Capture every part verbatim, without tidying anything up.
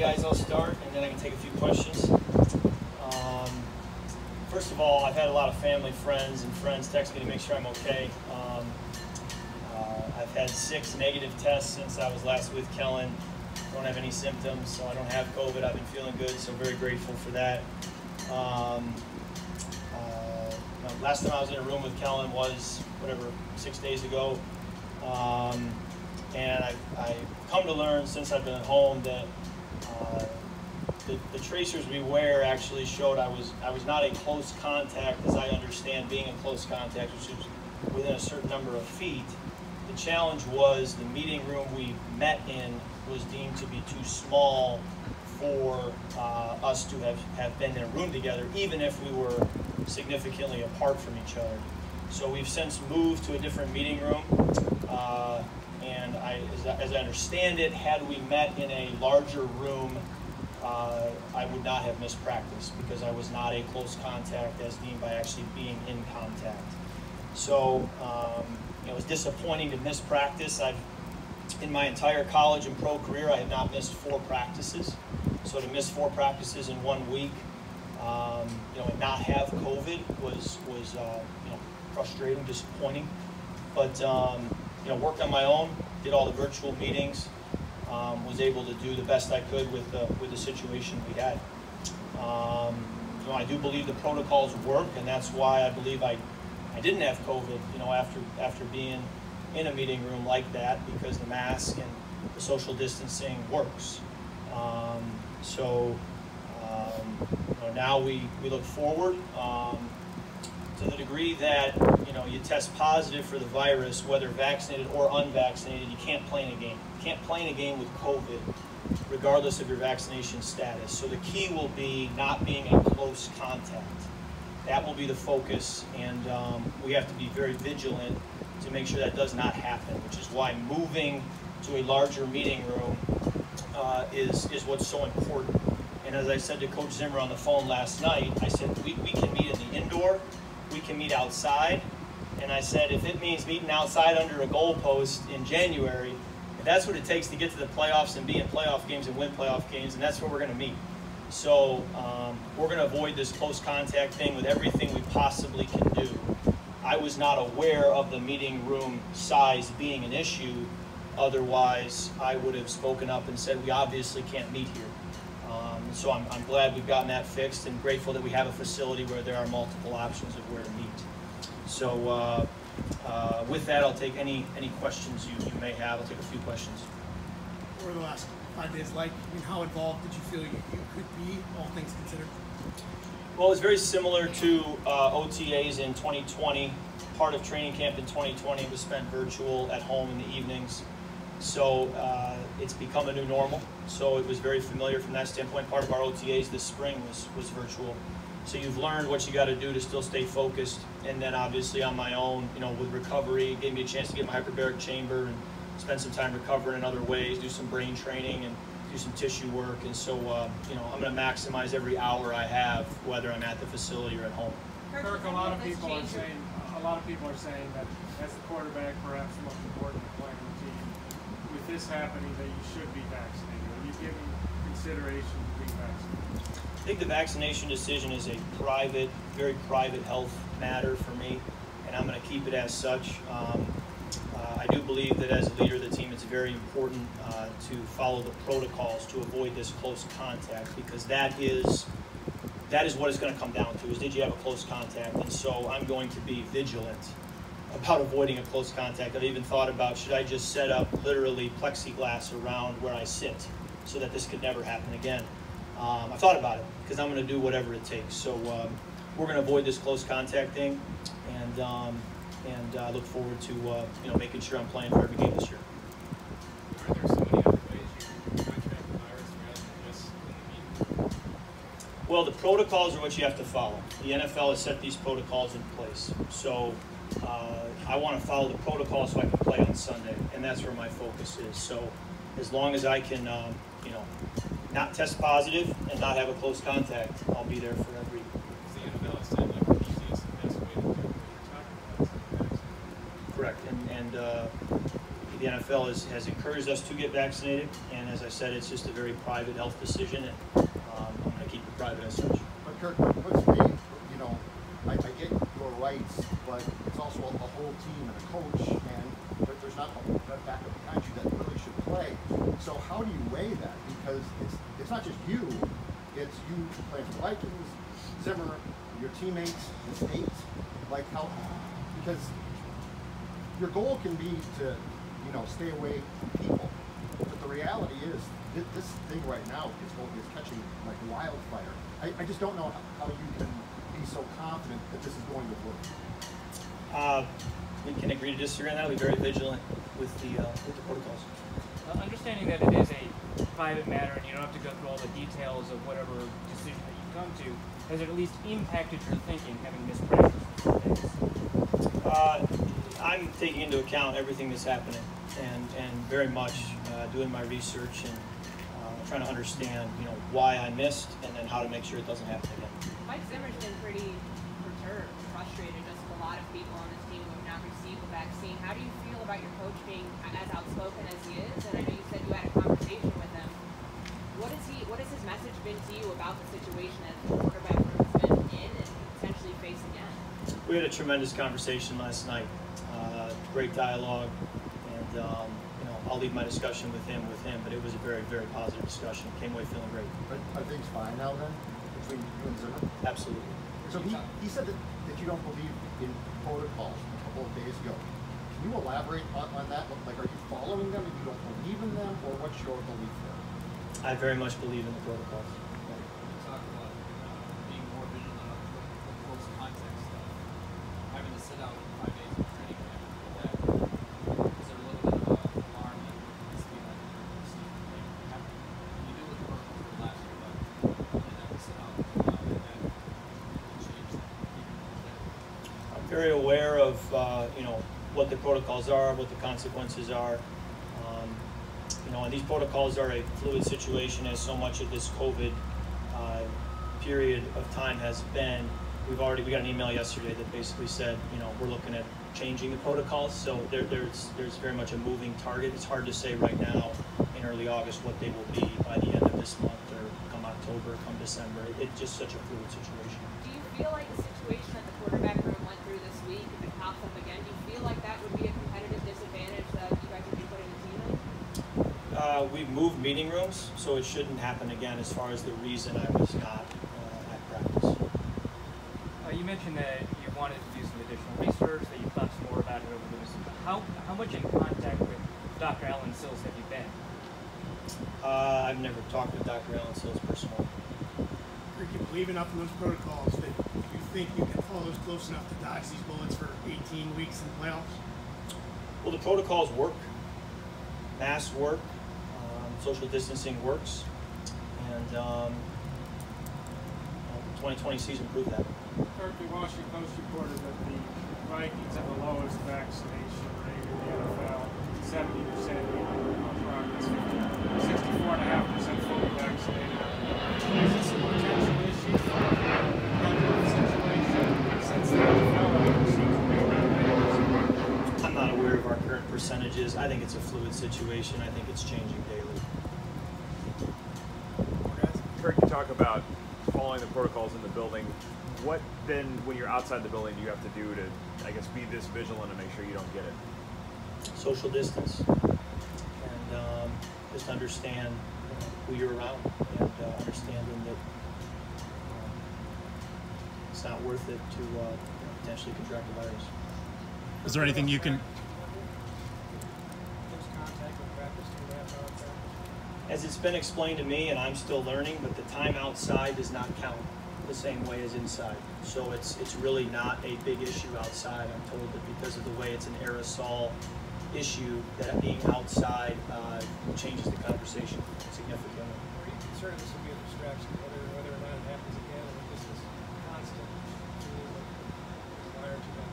guys, I'll start, and then I can take a few questions. Um, first of all, I've had a lot of family, friends, and friends text me to make sure I'm okay. Um, uh, I've had six negative tests since I was last with Kellen. Don't have any symptoms, so I don't have COVID. I've been feeling good, so very grateful for that. Um, uh, last time I was in a room with Kellen was, whatever, six days ago. Um, and I've, I've come to learn since I've been at home that uh, the, the tracers we wear actually showed I was I was not a close contact, as I understand being a close contact, which is within a certain number of feet. The challenge was the meeting room we met in was deemed to be too small for uh, us to have, have been in a room together, even if we were significantly apart from each other. So we've since moved to a different meeting room, uh, and I, as, I, as I understand it, had we met in a larger room, uh, I would not have missed practice because I was not a close contact as deemed by actually being in contact. So um, it was disappointing to miss practice. I've, in my entire college and pro career, I have not missed four practices. So to miss four practices in one week, um, you know, and not have COVID was was uh, you know. Frustrating, disappointing, but um, you know, worked on my own, did all the virtual meetings, um, was able to do the best I could with the, with the situation we had. Um, you know, I do believe the protocols work, and that's why I believe I, I didn't have COVID. You know, after after being in a meeting room like that, because the mask and the social distancing works. Um, so um, you know, now we we look forward. Um, To the degree that you know you test positive for the virus, whether vaccinated or unvaccinated, you can't play in a game. You can't play in a game with COVID, regardless of your vaccination status. So the key will be not being in close contact. That will be the focus, and um, we have to be very vigilant to make sure that does not happen. Which is why moving to a larger meeting room uh, is is what's so important. And as I said to Coach Zimmer on the phone last night, I said we we can meet in the indoor. We can meet outside, and I said if it means meeting outside under a goalpost in January, if that's what it takes to get to the playoffs and be in playoff games and win playoff games, and that's where we're going to meet. So um, we're going to avoid this close contact thing with everything we possibly can do. I was not aware of the meeting room size being an issue. Otherwise, I would have spoken up and said we obviously can't meet here. Um, so I'm, I'm glad we've gotten that fixed and grateful that we have a facility where there are multiple options of where to meet. So uh, uh, with that, I'll take any any questions you, you may have. I'll take a few questions. Over the last five days, like, I mean, how involved did you feel you, you could be, all things considered? Well, it's very similar to uh, O T As in twenty twenty. Part of training camp in twenty twenty was spent virtual at home in the evenings. So uh, it's become a new normal. So it was very familiar from that standpoint. Part of our O T As this spring was, was virtual. So you've learned what you gotta do to still stay focused. And then obviously on my own, you know, with recovery, it gave me a chance to get my hyperbaric chamber and spend some time recovering in other ways, do some brain training and do some tissue work. And so, uh, you know, I'm gonna maximize every hour I have, whether I'm at the facility or at home. Kirk, a lot of people are saying, a lot of people are saying that as the quarterback, perhaps the most important player on the team, with this happening, that you should be vaccinated. Are you giving consideration to being vaccinated? I think the vaccination decision is a private, very private health matter for me, and I'm going to keep it as such. Um, uh, I do believe that as a leader of the team, it's very important uh, to follow the protocols to avoid this close contact, because that is that is what it's going to come down to, is did you have a close contact? And so I'm going to be vigilant about avoiding a close contact. I've even thought about, should I just set up literally plexiglass around where I sit so that this could never happen again? Um, I thought about it, because I'm gonna do whatever it takes. So um, we're gonna avoid this close contact thing, and um, and I uh, look forward to uh, you know, making sure I'm playing for every game this year. Are there so many other ways you can contract the virus rather than just in the meeting? Well, the protocols are what you have to follow. The N F L has set these protocols in place. So. Uh, I want to follow the protocol so I can play on Sunday, and that's where my focus is. So as long as I can, um, you know, not test positive and not have a close contact, I'll be there for every. Correct, and and uh, the N F L has, has encouraged us to get vaccinated, and as I said, it's just a very private health decision, and um, I'm going to keep it private as such. But Kirk, what's me, you know, I, I get your rights, but it's also a whole team and a coach, and but there's not a back up behind you that really should play. So how do you weigh that? Because it's, it's not just you, it's you playing for the Vikings, Zimmer, your teammates, the state, like how, because your goal can be to, you know, stay away from people, but the reality is th this thing right now is, is catching like wildfire. I, I just don't know how you can be so confident that this is going to work. Uh, we can agree to disagree on that. I'll be very vigilant with the, uh, with the protocols. Uh, understanding that it is a private matter and you don't have to go through all the details of whatever decision that you come to, has it at least impacted your thinking, having misread this? Uh, I'm taking into account everything that's happening, and, and very much uh, doing my research and uh, trying to understand, you know, why I missed and then how to make sure it doesn't happen again. Mike Zimmer's been pretty perturbed, frustrated, just a lot of people on this team who have not received the vaccine. How do you feel about your coach being as outspoken as he is? And I know you said you had a conversation with him. What is he? What has his message been to you about the situation that the quarterback has been in and potentially face again? We had a tremendous conversation last night. Uh, great dialogue, and um, you know, I'll leave my discussion with him with him. But it was a very, very positive discussion. Came away feeling great. Are things fine now then between you and Zimmer? Absolutely. So he, he said that, that you don't believe in protocols a couple of days ago. Can you elaborate on, on that? Like, are you following them and you don't believe in them, or what's your belief there? I very much believe in the protocols. Very aware of uh, you know, what the protocols are, what the consequences are, um, you know, and these protocols are a fluid situation, as so much of this COVID uh, period of time has been. We've already we got an email yesterday that basically said, you know, we're looking at changing the protocols, so there, there's there's very much a moving target. It's hard to say right now in early August what they will be by the end of this month, or come October, come December. It, it's just such a fluid situation. Do you feel like the situation at the quarterback room went through this week, if it pops up again, do you feel like that would be a competitive disadvantage that you guys would be putting the team in? Uh, we've moved meeting rooms, so it shouldn't happen again as far as the reason I was not uh, at practice. Uh, you mentioned that you wanted to do some additional research, that you thought some more about it over the weekend. How, how much in contact with Doctor Allen Sills have you been? Uh, I've never talked with Doctor Allen Sills personally. Do you believe enough in those protocols that you think you can follow those close enough to dodge these bullets for eighteen weeks in the playoffs? Well, the protocols work. Masks work. Um, social distancing works. And um, the twenty twenty season proved that. Kirk, the Washington Post reported that the Vikings have the lowest vaccination rate in the N F L. seventy percent on progress. sixty-four point five percent fully vaccinated. Is this a potential issue for the situation since the N F L seems to be? I'm not aware of our current percentages. I think it's a fluid situation. I think it's changing daily. Kirk, you talk about following the protocols in the building. What then, when you're outside the building, do you have to do to, I guess, be this vigilant and make sure you don't get it? Social distance, and um, just understand uh, who you're around, and uh, understanding that um, it's not worth it to uh, potentially contract the virus. Is there anything you can? As it's been explained to me, and I'm still learning, but the time outside does not count the same way as inside. So it's it's really not a big issue outside. I'm told that because of the way it's an aerosol issue, that being outside uh, changes the conversation significantly. Are you concerned this will be a distraction, whether, whether or not it happens again, or this is constant? Prior to that,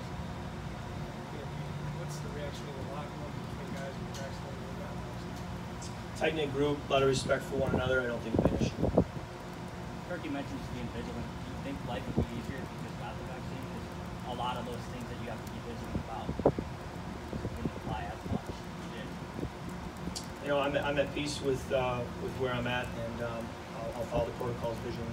what's the reaction in the locker room between guys who are vaccinated and not vaccinated? Tight-knit group, a lot of respect for one another. I don't think it's an issue. Kirk, you mentioned just being vigilant. Do you think life would be easier if you just got the vaccine? Because a lot of those things that you have to be vigilant about. Why, as much as you did. you know, I'm, I'm at peace with uh, with where I'm at, and um, I'll, I'll follow the protocols vision.